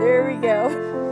There we go.